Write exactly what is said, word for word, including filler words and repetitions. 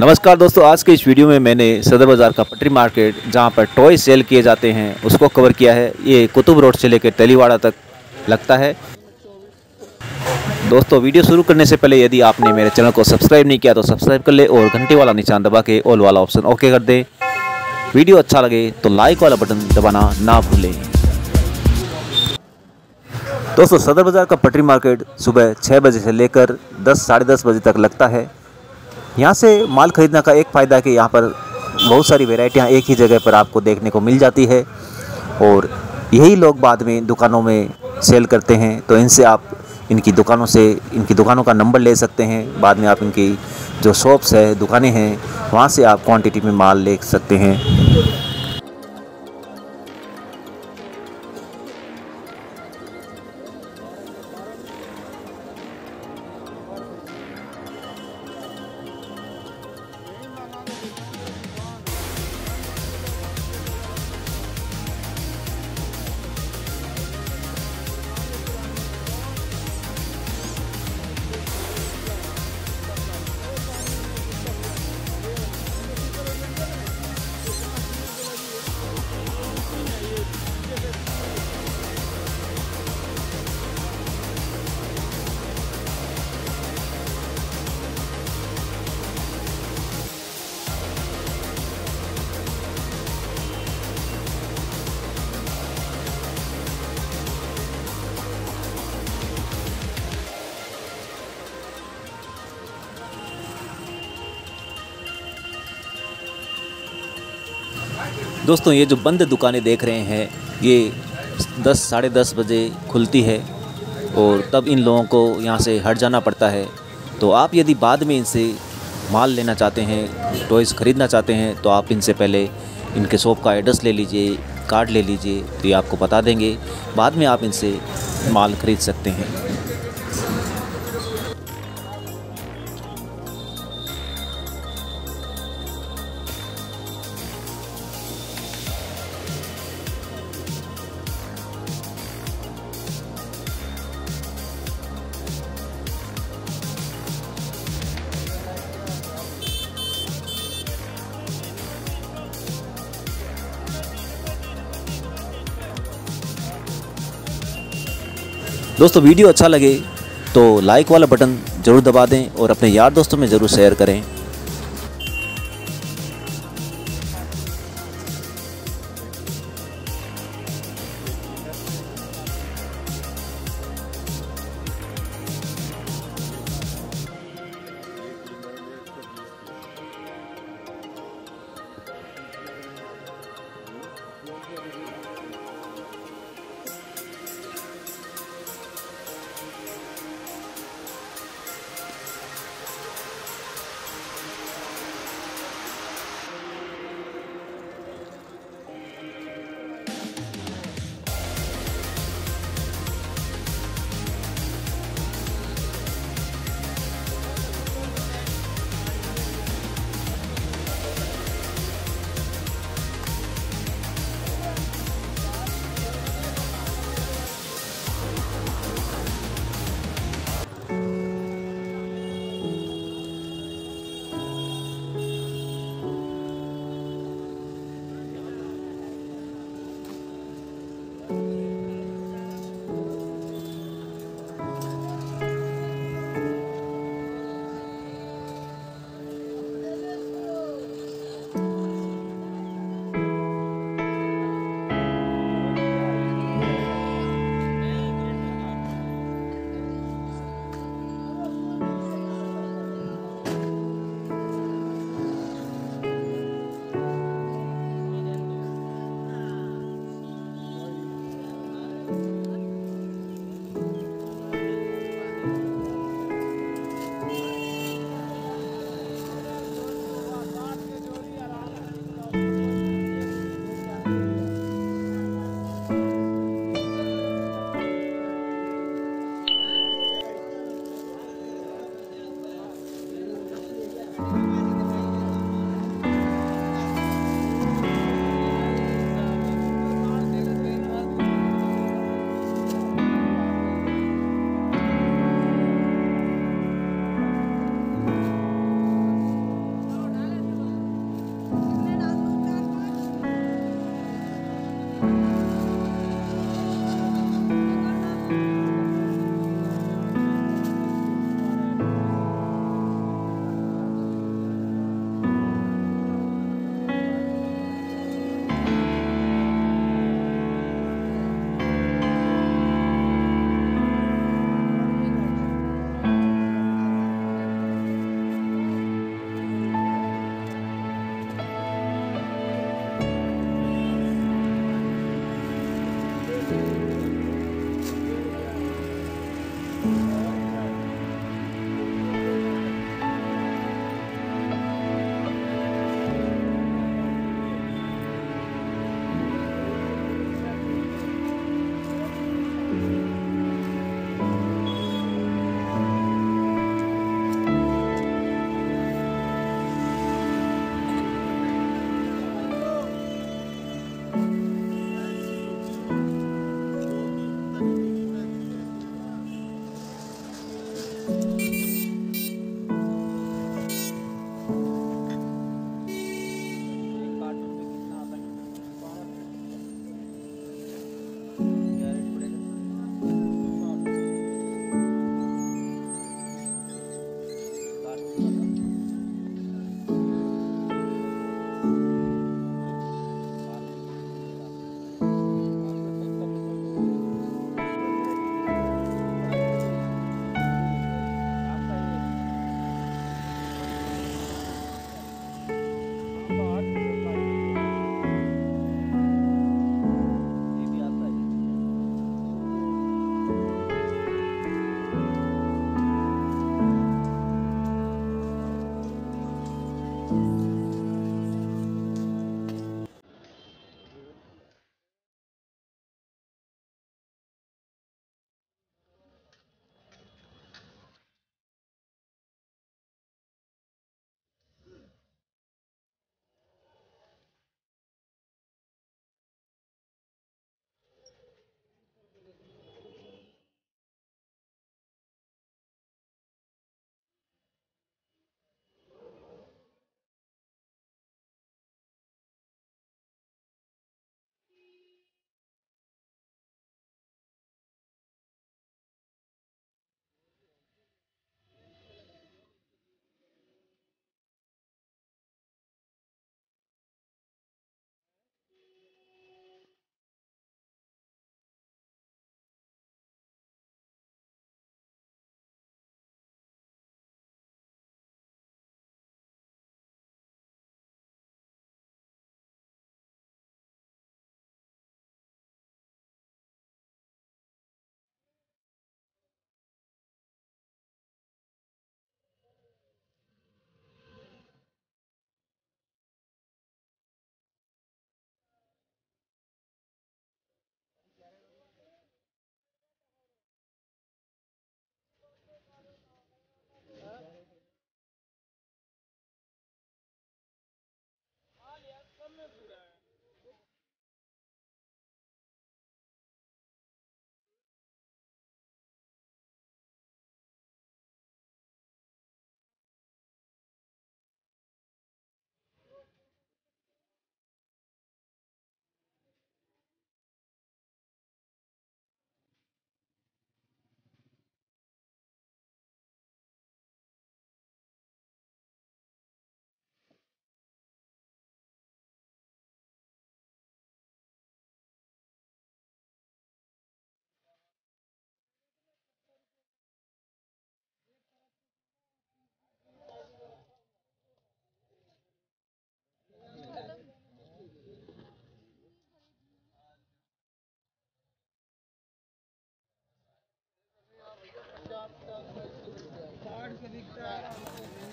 नमस्कार दोस्तों, आज के इस वीडियो में मैंने सदर बाज़ार का पटरी मार्केट जहां पर टॉय सेल किए जाते हैं उसको कवर किया है। ये कुतुब रोड से लेकर टेलीवाड़ा तक लगता है। दोस्तों, वीडियो शुरू करने से पहले यदि आपने मेरे चैनल को सब्सक्राइब नहीं किया तो सब्सक्राइब कर ले और घंटे वाला निशान दबा के ऑल वाला ऑप्शन ओके कर दें। वीडियो अच्छा लगे तो लाइक वाला बटन दबाना ना भूलें। दोस्तों, सदर बाज़ार का पटरी मार्केट सुबह छः बजे से लेकर दस साढ़े दस बजे तक लगता है। यहाँ से माल खरीदने का एक फ़ायदा है कि यहाँ पर बहुत सारी वेराइटियाँ एक ही जगह पर आपको देखने को मिल जाती है और यही लोग बाद में दुकानों में सेल करते हैं, तो इनसे आप इनकी दुकानों से इनकी दुकानों का नंबर ले सकते हैं। बाद में आप इनकी जो शॉप्स है, दुकानें हैं, वहाँ से आप क्वांटिटी में माल ले सकते हैं। दोस्तों, ये जो बंद दुकानें देख रहे हैं ये दस साढ़े दस बजे खुलती है और तब इन लोगों को यहाँ से हट जाना पड़ता है। तो आप यदि बाद में इनसे माल लेना चाहते हैं, टॉयज़ ख़रीदना चाहते हैं, तो आप इनसे पहले इनके शॉप का एड्रेस ले लीजिए, कार्ड ले लीजिए, तो ये आपको बता देंगे। बाद में आप इनसे माल ख़रीद सकते हैं। दोस्तों, वीडियो अच्छा लगे तो लाइक वाला बटन ज़रूर दबा दें और अपने यार दोस्तों में ज़रूर शेयर करें। से दिखता है।